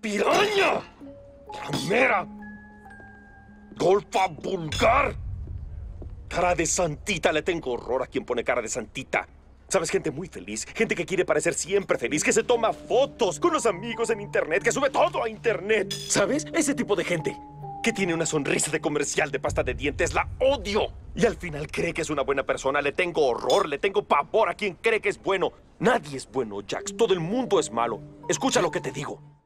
¡Piraña! ¡Ramera! ¡Golfa vulgar! Cara de santita, le tengo horror a quien pone cara de santita. ¿Sabes? Gente muy feliz, gente que quiere parecer siempre feliz, que se toma fotos con los amigos en internet, que sube todo a internet. ¿Sabes? Ese tipo de gente que tiene una sonrisa de comercial de pasta de dientes, la odio. Y al final cree que es una buena persona, le tengo horror, le tengo pavor a quien cree que es bueno. Nadie es bueno, Jacques, todo el mundo es malo. Escucha lo que te digo.